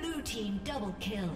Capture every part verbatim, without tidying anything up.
Blue team double kill.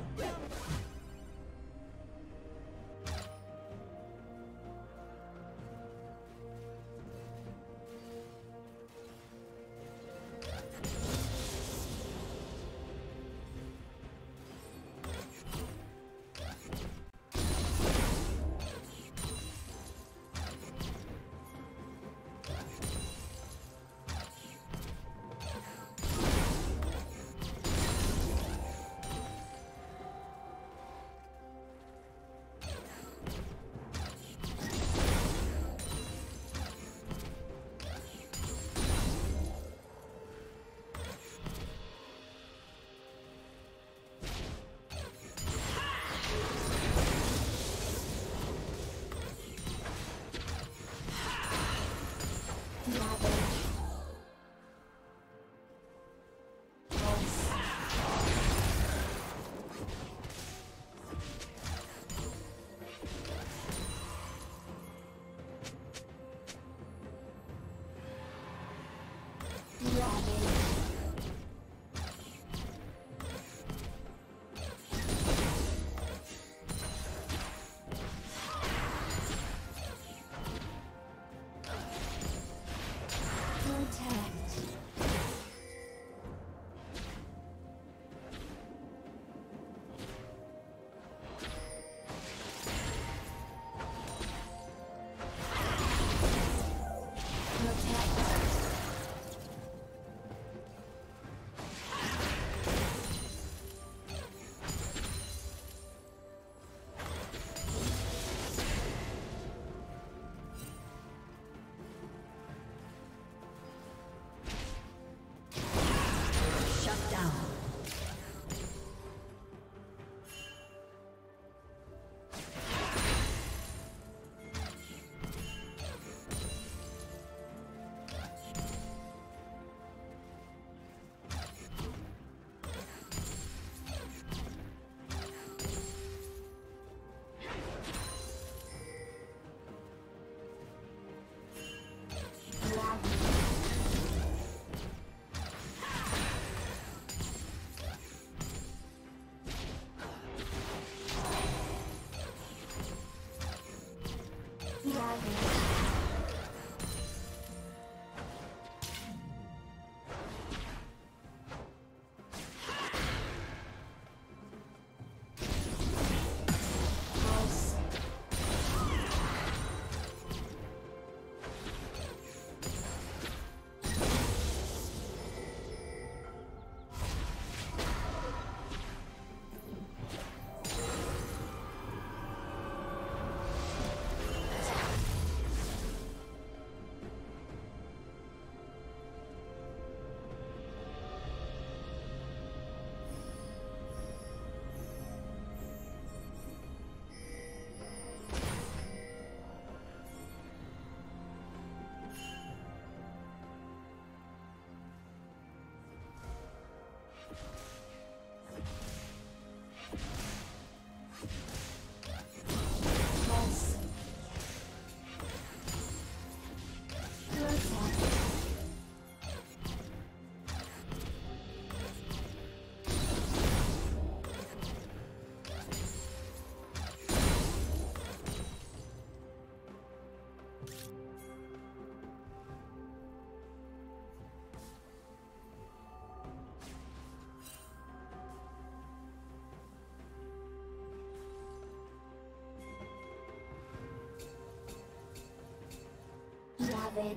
Red.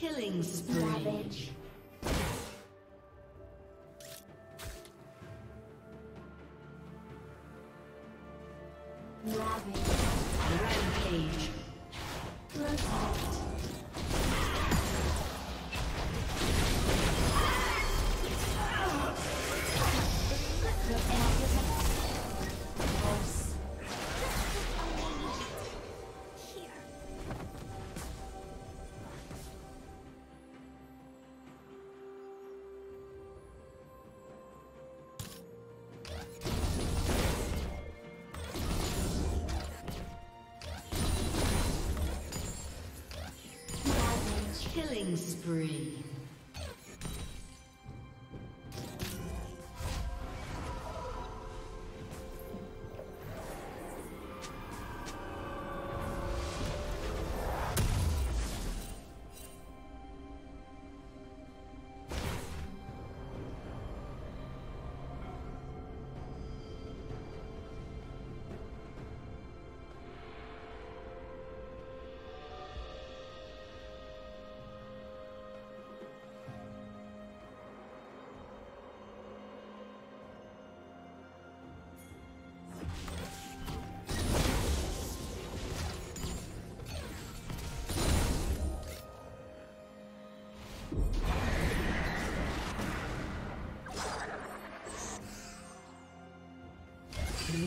Killing spree. Ravage. Ravage. Rampage. Protect. Killing spree. Blue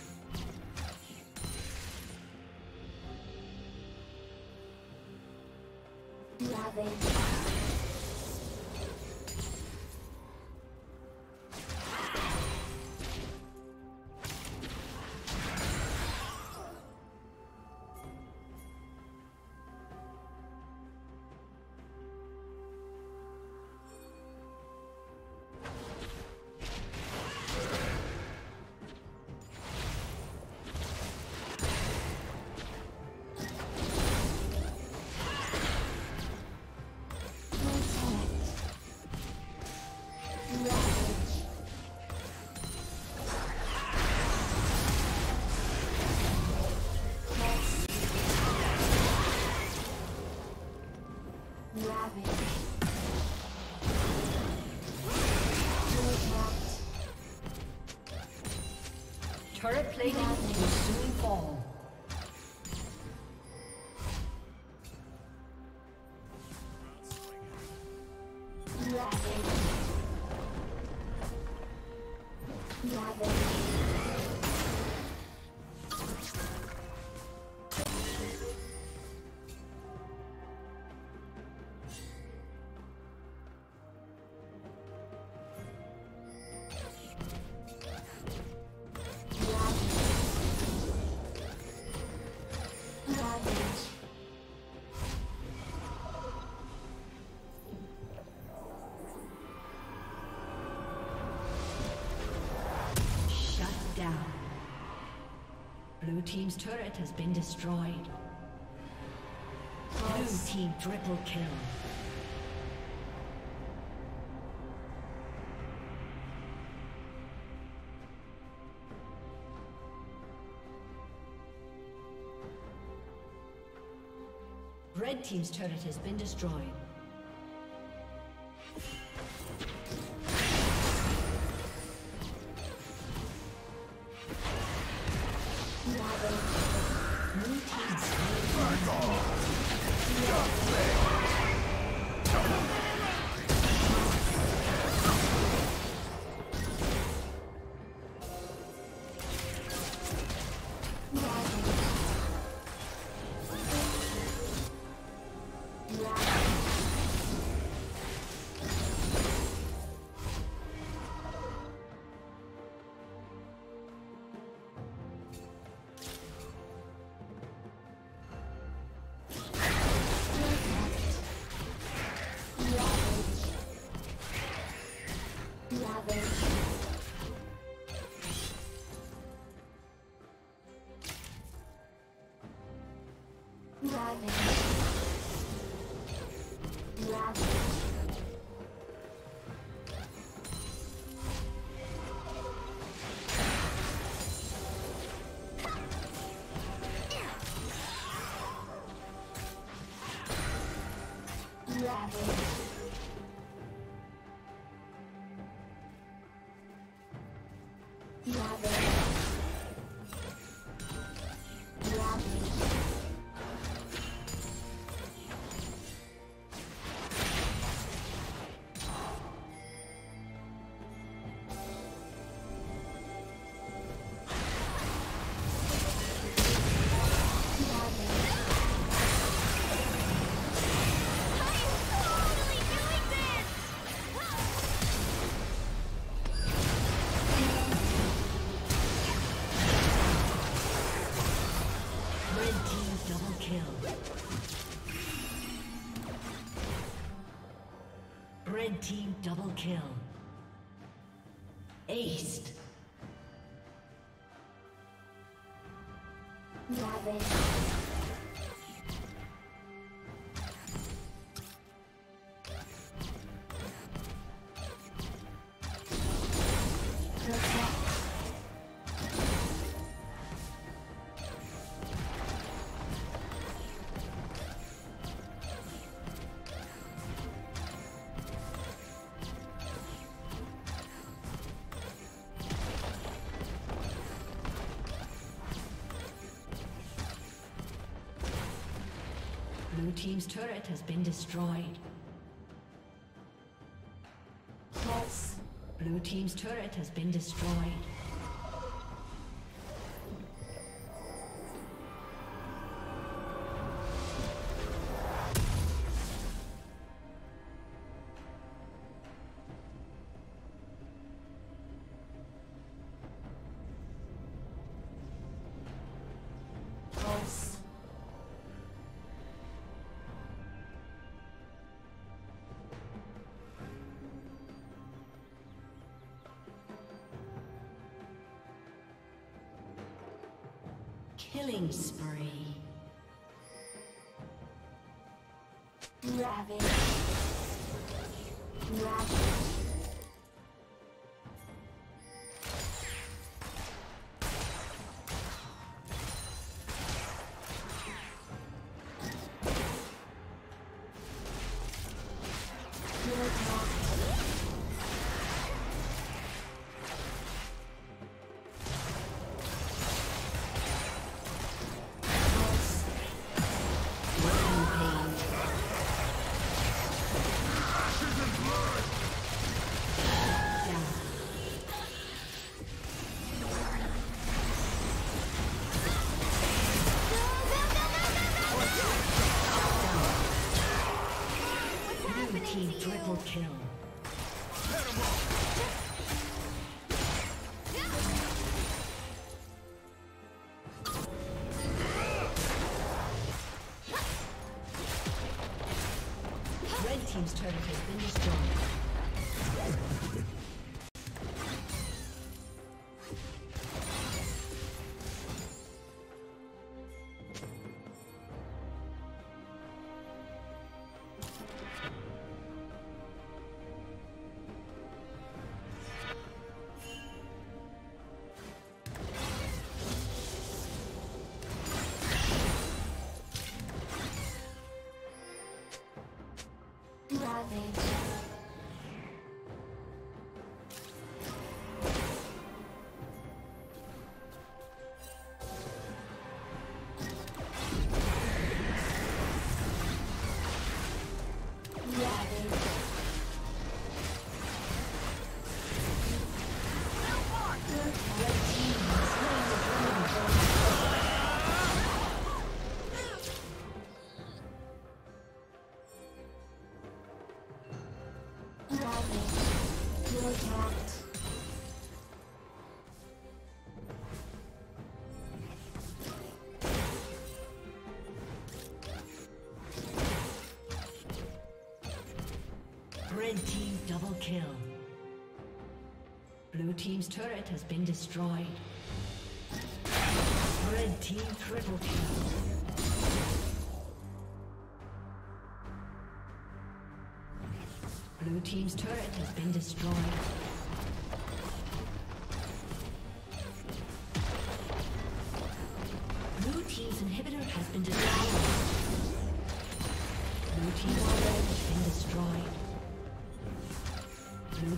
Ravage. Turret plating will soon fall. Blue team's turret has been destroyed. Blue team triple kill. Red team's turret has been destroyed. Team double kill. Aced. Ravage. Blue team's turret has been destroyed. Yes. Blue team's turret has been destroyed. Killing spree. Ravage. Ravage. Kill. Red team's turret has been destroyed. Red team double kill. Blue team's turret has been destroyed. Red team triple kill. Blue team's turret has been destroyed. Blue team's inhibitor has been destroyed. Blue team's turret has been destroyed. Blue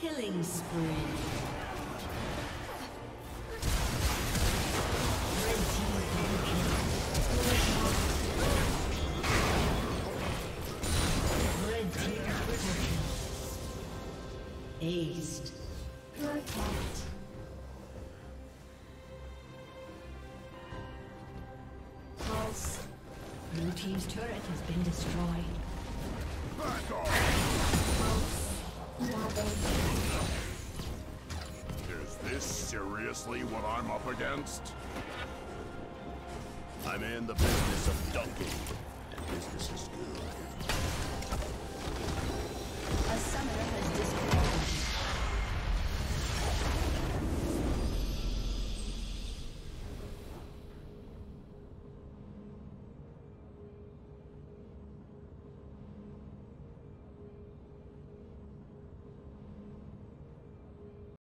Killing spree. What I'm up against? I'm in the business of dunking, and business is good. A summoner has disappeared.